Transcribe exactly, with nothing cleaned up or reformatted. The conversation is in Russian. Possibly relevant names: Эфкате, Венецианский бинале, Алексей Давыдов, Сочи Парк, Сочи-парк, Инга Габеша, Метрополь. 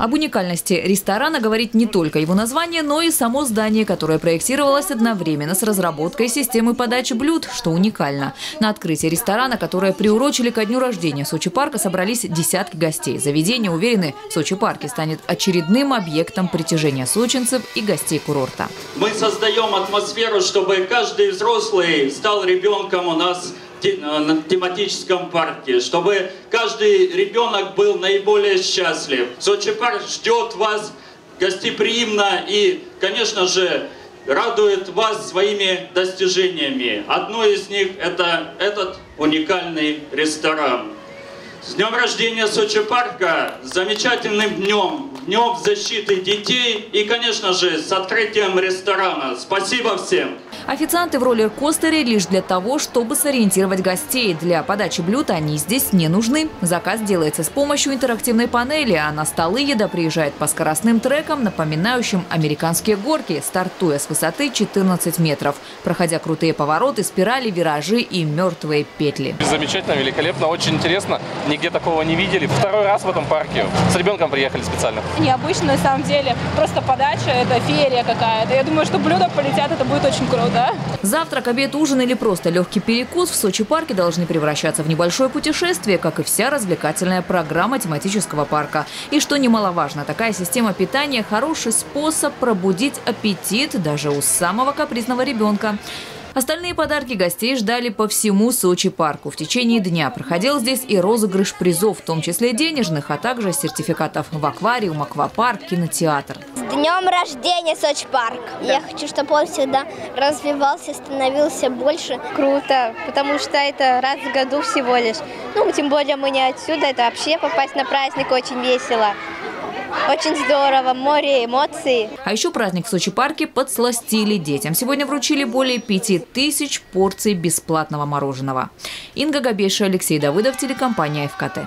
Об уникальности ресторана говорит не только его название, но и само здание, которое проектировалось одновременно с разработкой системы подачи блюд, что уникально. На открытии ресторана, которое приурочили ко дню рождения Сочи-парка, собрались десятки гостей. Заведение, уверены, в Сочи-парке станет очередным объектом притяжения сочинцев и гостей курорта. Мы создаем атмосферу, чтобы каждый взрослый стал ребенком у нас на тематическом парке, чтобы каждый ребенок был наиболее счастлив. Сочи-парк ждет вас гостеприимно и, конечно же, радует вас своими достижениями. Одно из них – это этот уникальный ресторан. С днем рождения Сочи-парка, с замечательным днем, днем защиты детей и, конечно же, с открытием ресторана. Спасибо всем! Официанты в роллер-костере лишь для того, чтобы сориентировать гостей. Для подачи блюд они здесь не нужны. Заказ делается с помощью интерактивной панели, а на столы еда приезжает по скоростным трекам, напоминающим американские горки, стартуя с высоты четырнадцати метров, проходя крутые повороты, спирали, виражи и мертвые петли. Замечательно, великолепно, очень интересно. Нигде такого не видели. Второй раз в этом парке. С ребенком приехали специально. Необычно, на самом деле. Просто подача – это феерия какая-то. Я думаю, что блюда полетят, это будет очень круто. Да? Завтрак, обед, ужин или просто легкий перекус в Сочи-парке должны превращаться в небольшое путешествие, как и вся развлекательная программа тематического парка. И что немаловажно, такая система питания – хороший способ пробудить аппетит даже у самого капризного ребенка. Остальные подарки гостей ждали по всему Сочи-парку. В течение дня проходил здесь и розыгрыш призов, в том числе денежных, а также сертификатов в аквариум, аквапарк, кинотеатр. С днем рождения, Сочи-парк! Да. Я хочу, чтобы он всегда развивался, становился больше. Круто, потому что это раз в году всего лишь. Ну, тем более мы не отсюда, это вообще попасть на праздник очень весело. Очень здорово, море эмоций. А еще праздник в Сочи-парке подсластили детям. Сегодня вручили более пяти тысяч порций бесплатного мороженого. Инга Габеша, Алексей Давыдов, телекомпания «Эфкате».